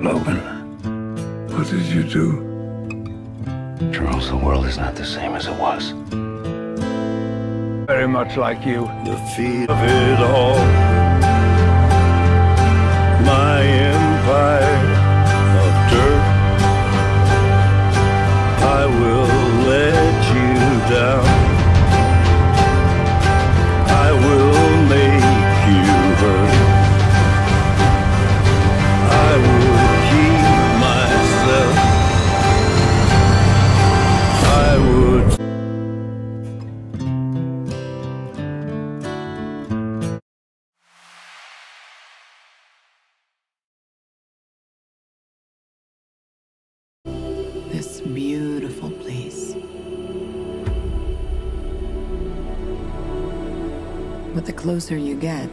Logan, what did you do? Charles, the world is not the same as it was. Very much like you. The feet of it all. My empire of dirt. I will let you down. I will make you hurt. I will keep myself. I would. This beautiful place but the closer you get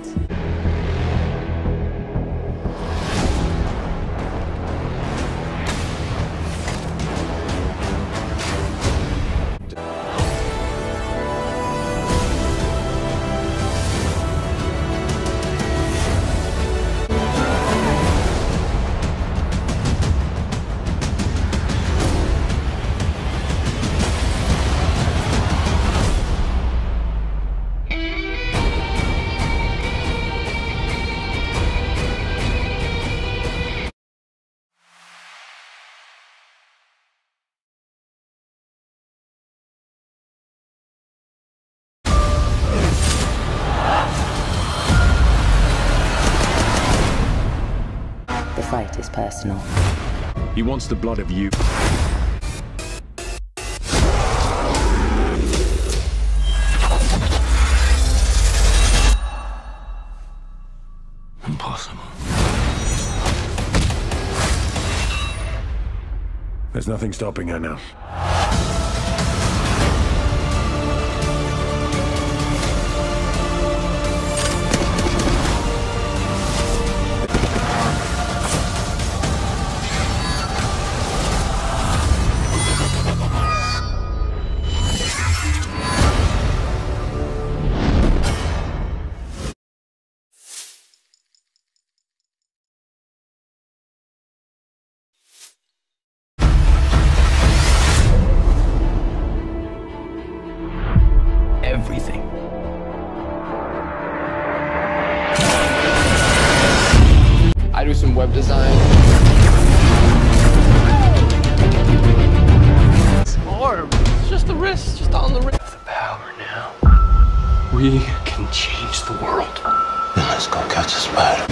the fight is personal. He wants the blood of you. Impossible. There's nothing stopping her now. Everything. I do some web design. It's arm. It's just the wrist, just on the wrist. The power now. We can change the world. Then let's go catch a spider.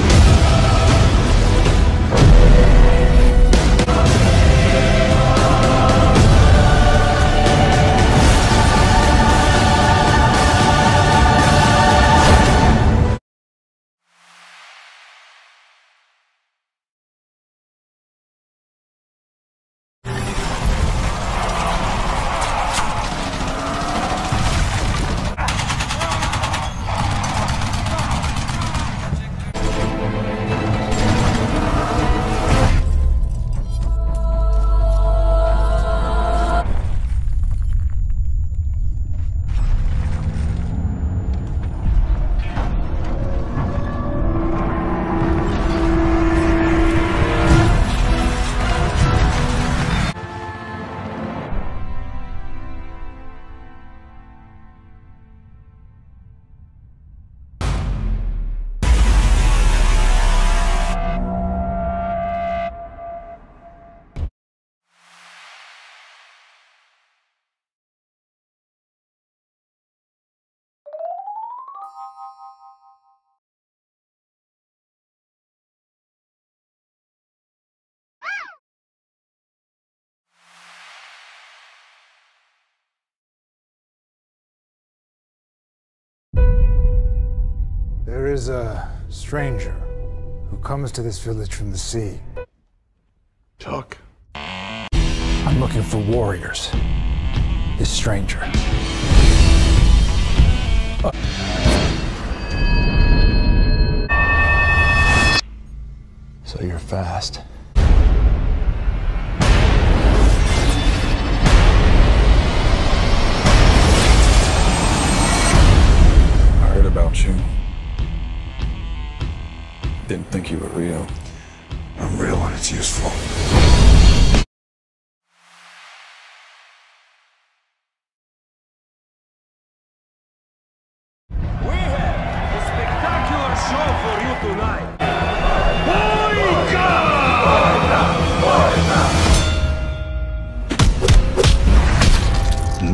There is a stranger who comes to this village from the sea. Chuck. I'm looking for warriors. This stranger. So you're fast. I heard about you. Didn't think you were real. I'm real. real when it's useful.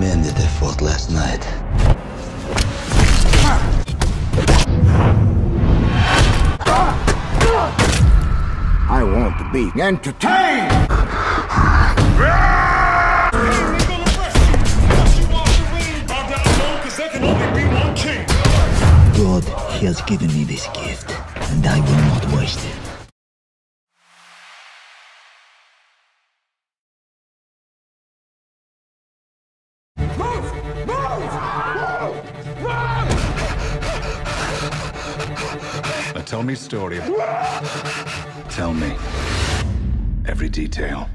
Men that I fought last night. I want to be entertained! God, He has given me this gift, and I will not waste it. Tell me story. Tell me every detail.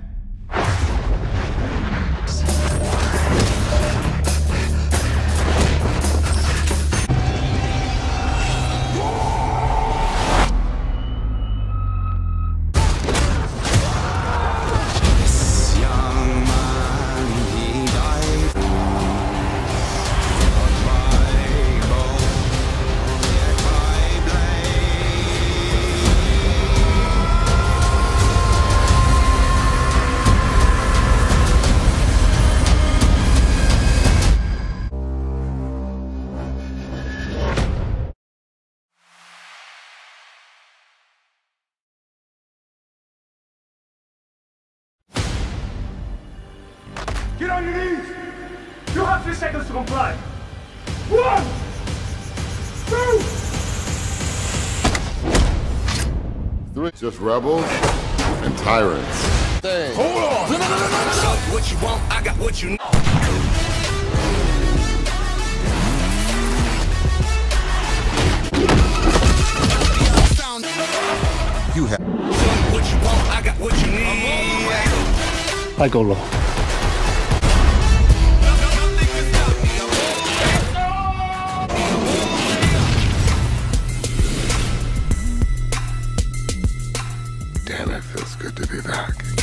Get on your knees! You have 3 seconds to comply! 1, 2, 3. Just rebels and tyrants. Dang. Hold on! No. What you want, I got what you need. You have what you want, I got what you need. I go low. Damn, it feels good to be back.